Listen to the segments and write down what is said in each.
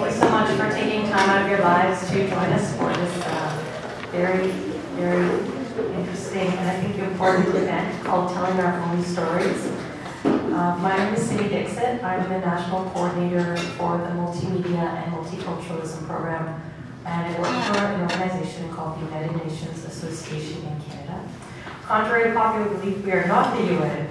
thank you so much for taking time out of your lives to join us for this very, very interesting and I think important event called Telling Our Own Stories. My name is Cindy Dixon. I'm the National Coordinator for the Multimedia and Multiculturalism Program, and I work for an organization called the United Nations Association in Canada. Contrary to popular belief, we are not the UN.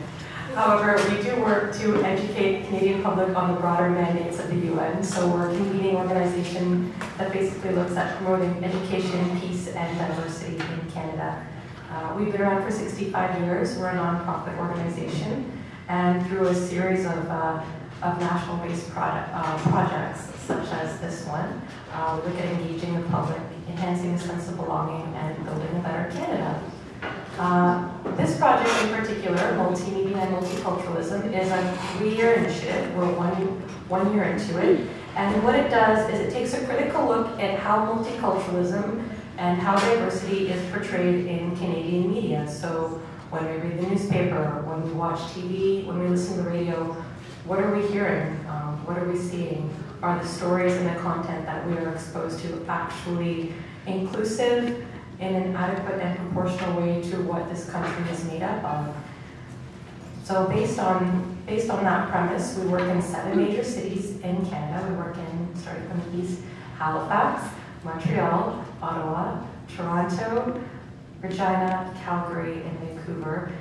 However, we do work to educate the Canadian public on the broader mandates of the UN, so we're a convening organization that basically looks at promoting education, peace, and diversity in Canada. We've been around for 65 years. We're a nonprofit organization, and through a series of national-based projects, such as this one, look at engaging the public, enhancing a sense of belonging, and building a better Canada. This project in particular, Multimedia and Multiculturalism, is a 3-year initiative. We're one year into it. And what it does is it takes a critical look at how multiculturalism and how diversity is portrayed in Canadian media. So when we read the newspaper, when we watch TV, when we listen to the radio, what are we hearing? What are we seeing? Are the stories and the content that we are exposed to actually inclusive in an adequate and proportional way to what this country is made up of? So based on that premise, we work in 7 major cities in Canada. We work in, starting from the east, Halifax, Montreal, Ottawa, Toronto, Regina, Calgary, and Vancouver.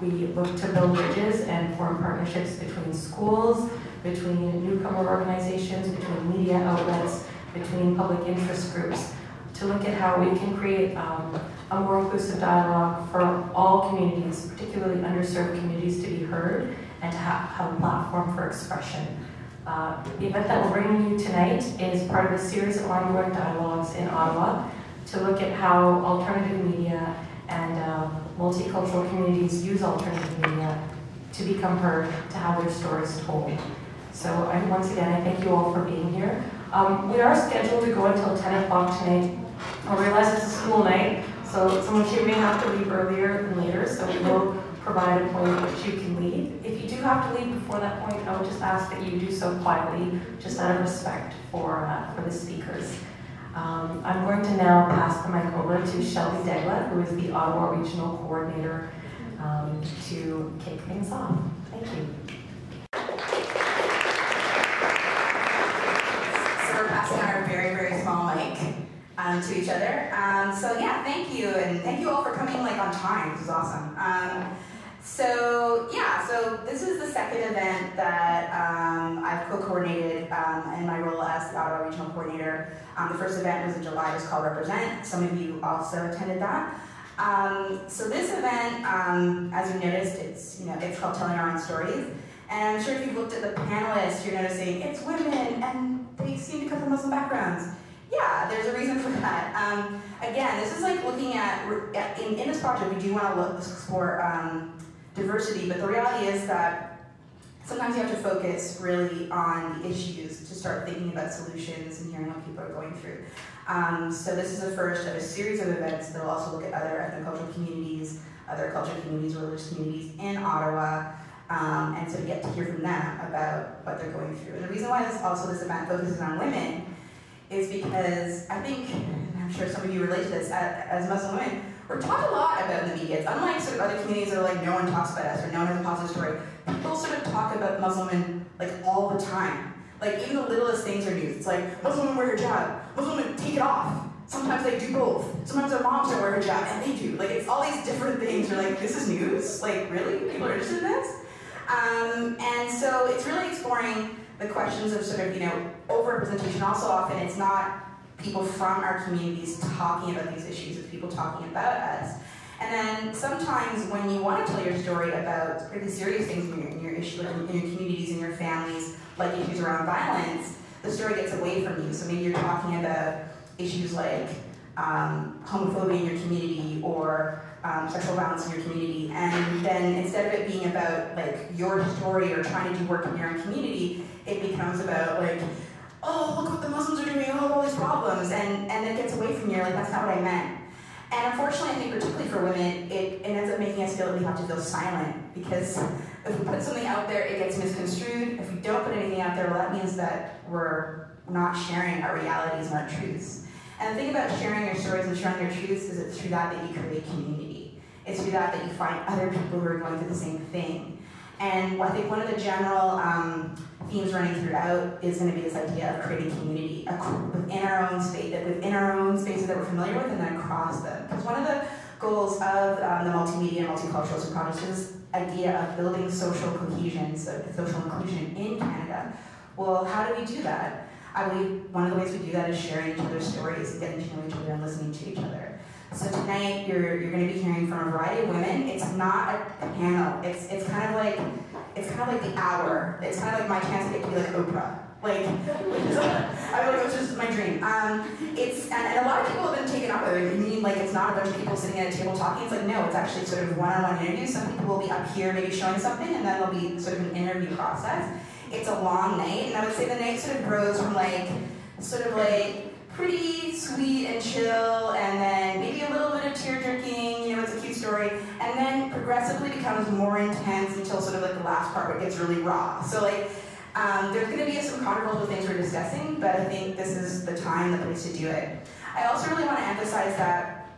We look to build bridges and form partnerships between schools, between newcomer organizations, between media outlets, between public interest groups, to look at how we can create a more inclusive dialogue for all communities, particularly underserved communities, to be heard and to have a platform for expression. The event that we're bringing you tonight is part of a series of ongoing dialogues in Ottawa to look at how alternative media and multicultural communities use alternative media to become heard, to have their stories told. So once again, I thank you all for being here. We are scheduled to go until 10 o'clock tonight. I realize it's a school night, so some of you may have to leave earlier than later, so we will provide a point at which you can leave. If you do have to leave before that point, I would just ask that you do so quietly, just out of respect for the speakers. I'm going to now pass the mic over to Chelby Daigle, who is the Ottawa Regional Coordinator, to kick things off. Thank you. So we're passing our very, very small mic to each other. So yeah, thank you, and thank you all for coming like on time. This is awesome. So yeah, so this is the second event that I've co-coordinated in my role as the Ottawa Regional Coordinator. The first event was in July. It was called Represent. Some of you also attended that. So this event, as you noticed, it's called Telling Our Own Stories. And I'm sure if you've looked at the panelists, you're noticing it's women and they seem to come from Muslim backgrounds. Yeah, there's a reason for that. Again, this is like looking at in this project, we do want to explore diversity, but the reality is that sometimes you have to focus really on the issues to start thinking about solutions and hearing what people are going through. So this is the first of a series of events that will also look at other ethnocultural communities, other cultural communities, religious communities in Ottawa, and so you get to hear from them about what they're going through. And the reason why this event focuses on women is because I think, and I'm sure some of you relate to this, as Muslim women, we're taught a lot about in the media. It's unlike sort of other communities that are like, no one talks about us, or no one has a positive story. People sort of talk about Muslim women like all the time. Like even the littlest things are news. It's like, Muslim women wear hijab, Muslim women take it off. Sometimes they do both. Sometimes their moms don't wear hijab, and they do. Like it's all these different things. You're like, this is news? Like really, people are interested in this? And so it's really exploring the questions of sort of, overrepresentation. Also often it's not people from our communities talking about these issues, it's people talking about us. And then sometimes when you want to tell your story about pretty serious things in your issue, in your communities, in your families, like issues around violence, the story gets away from you. So maybe you're talking about issues like homophobia in your community or sexual violence in your community. And then instead of it being about like your story or trying to do work in your own community, it becomes about like, oh, look what the Muslims are doing, oh, all these problems, and it gets away from you, like, that's not what I meant. And unfortunately, I think particularly for women, it ends up making us feel that we have to feel silent, because if we put something out there, it gets misconstrued. If we don't put anything out there, well, that means that we're not sharing our realities and our truths. And the thing about sharing your stories and sharing your truths is it's through that that you create community. It's through that that you find other people who are going through the same thing. And I think one of the general themes running throughout is going to be this idea of creating community within our own space, within our own spaces that we're familiar with, and then across them. Because one of the goals of the multimedia and multiculturalism project is this idea of building social cohesion, so social inclusion in Canada. Well, how do we do that? I believe one of the ways we do that is sharing each other's stories, getting to know each other, and listening to each other. So tonight, you're going to be hearing from a variety of women. It's not a panel. It's kind of like the hour. It's kind of like my chance to get to be like Oprah. Like, I mean, it was just my dream. And a lot of people have been taken up with it. I mean, like, it's not a bunch of people sitting at a table talking. It's like, no, it's actually sort of one-on-one interviews. Some people will be up here maybe showing something, and then there'll be sort of an interview process. It's a long night, and I would say the night sort of grows from like pretty sweet and chill, and then maybe a little bit of tear jerking, you know, it's a cute story, and then progressively becomes more intense until sort of like the last part where it gets really raw. So like, there's going to be some controversial things we're discussing, but I think this is the time, the place to do it. I also really want to emphasize that,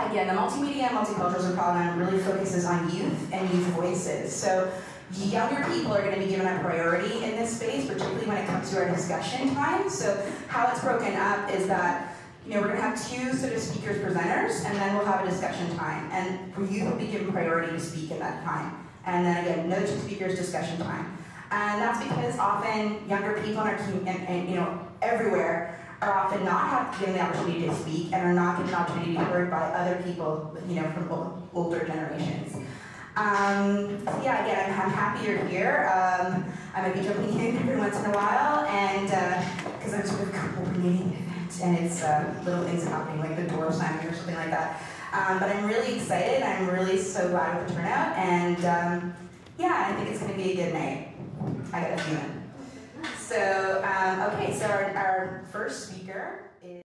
again, the multimedia and multiculturalism program really focuses on youth and youth voices. So younger people are going to be given a priority in this space, particularly when it comes to our discussion time. So how it's broken up is that, you know, we're going to have two sort of speakers, presenters, and then we'll have a discussion time. And youth will be given priority to speak in that time. And then again, no two speakers, discussion time. And that's because often younger people in our community, and you know, everywhere, are often not given the opportunity to speak and are not given the opportunity to be heard by other people, you know, from older generations. Yeah, again, I'm happy you're here. I might be jumping in every once in a while, and because I'm sort of coordinating an event, and it's little things happening, like the door slamming or something like that. But I'm really excited. I'm really so glad with the turnout, and yeah, I think it's going to be a good night. I got a feeling. So, okay, so our first speaker is...